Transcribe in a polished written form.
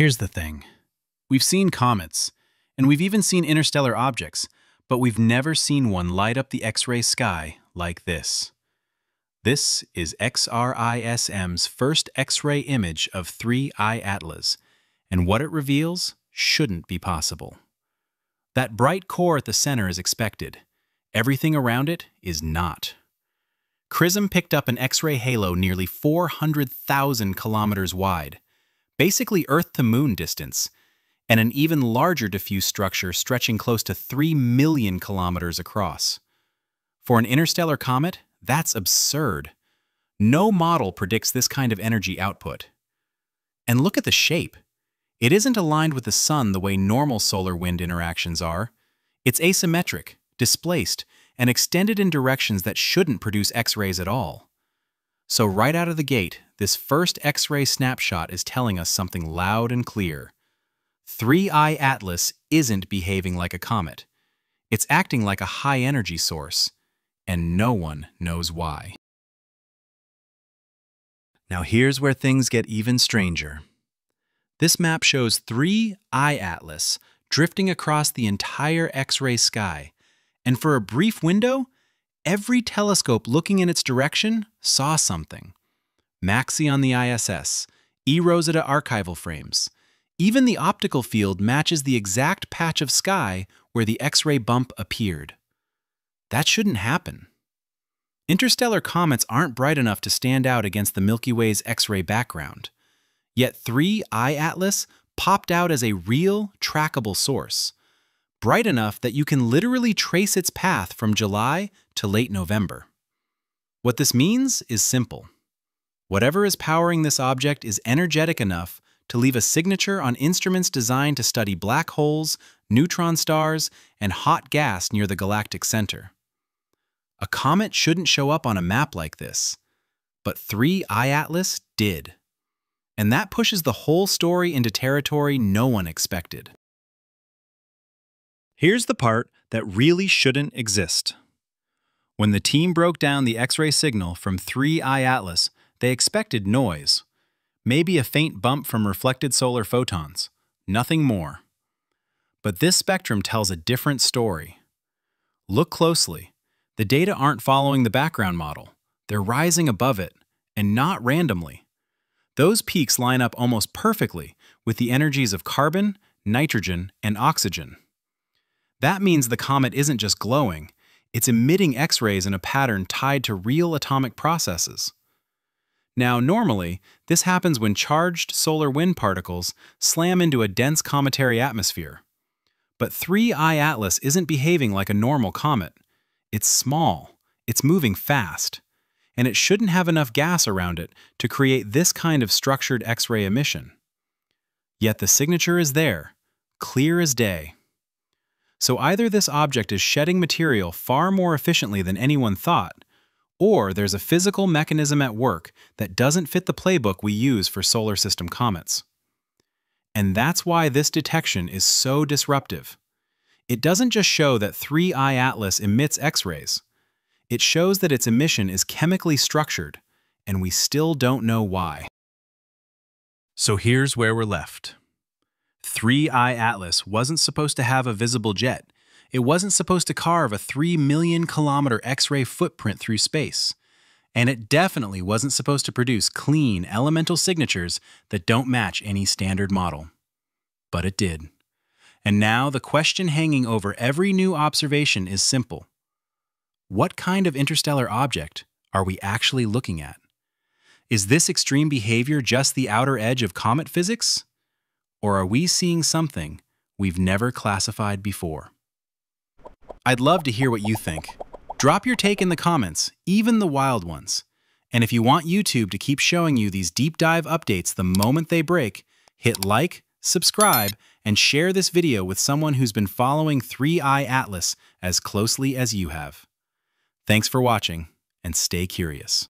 Here's the thing. We've seen comets, and we've even seen interstellar objects, but we've never seen one light up the X-ray sky like this. This is XRISM's first X-ray image of 3I/ATLAS, and what it reveals shouldn't be possible. That bright core at the center is expected. Everything around it is not. XRISM picked up an X-ray halo nearly 400,000 kilometers wide, basically Earth to Moon distance, and an even larger diffuse structure stretching close to 3 million kilometers across. For an interstellar comet, that's absurd. No model predicts this kind of energy output. And look at the shape. It isn't aligned with the sun the way normal solar-wind interactions are. It's asymmetric, displaced, and extended in directions that shouldn't produce X-rays at all. So right out of the gate, this first X-ray snapshot is telling us something loud and clear. 3I/ATLAS isn't behaving like a comet. It's acting like a high-energy source, and no one knows why. Now here's where things get even stranger. This map shows 3I/ATLAS drifting across the entire X-ray sky, and for a brief window, every telescope looking in its direction saw something. Maxi on the ISS, eROSITA archival frames. Even the optical field matches the exact patch of sky where the X-ray bump appeared. That shouldn't happen. Interstellar comets aren't bright enough to stand out against the Milky Way's X-ray background. Yet 3I/ATLAS popped out as a real, trackable source. Bright enough that you can literally trace its path from July to late November. What this means is simple. Whatever is powering this object is energetic enough to leave a signature on instruments designed to study black holes, neutron stars, and hot gas near the galactic center. A comet shouldn't show up on a map like this, but 3I/ATLAS did. And that pushes the whole story into territory no one expected. Here's the part that really shouldn't exist. When the team broke down the X-ray signal from 3I/ATLAS, they expected noise. Maybe a faint bump from reflected solar photons, nothing more. But this spectrum tells a different story. Look closely. The data aren't following the background model. They're rising above it, and not randomly. Those peaks line up almost perfectly with the energies of carbon, nitrogen, and oxygen. That means the comet isn't just glowing, it's emitting X-rays in a pattern tied to real atomic processes. Now, normally, this happens when charged solar wind particles slam into a dense cometary atmosphere. But 3I/ATLAS isn't behaving like a normal comet. It's small, it's moving fast, and it shouldn't have enough gas around it to create this kind of structured X-ray emission. Yet the signature is there, clear as day. So either this object is shedding material far more efficiently than anyone thought, or there's a physical mechanism at work that doesn't fit the playbook we use for solar system comets. And that's why this detection is so disruptive. It doesn't just show that 3I/ATLAS emits X-rays. It shows that its emission is chemically structured, and we still don't know why. So here's where we're left. 3I/ATLAS wasn't supposed to have a visible jet. It wasn't supposed to carve a 3 million kilometer X-ray footprint through space. And it definitely wasn't supposed to produce clean, elemental signatures that don't match any standard model. But it did. And now the question hanging over every new observation is simple. What kind of interstellar object are we actually looking at? Is this extreme behavior just the outer edge of comet physics? Or are we seeing something we've never classified before? I'd love to hear what you think. Drop your take in the comments, even the wild ones. And if you want YouTube to keep showing you these deep dive updates the moment they break, hit like, subscribe, and share this video with someone who's been following 3I/ATLAS as closely as you have. Thanks for watching, and stay curious.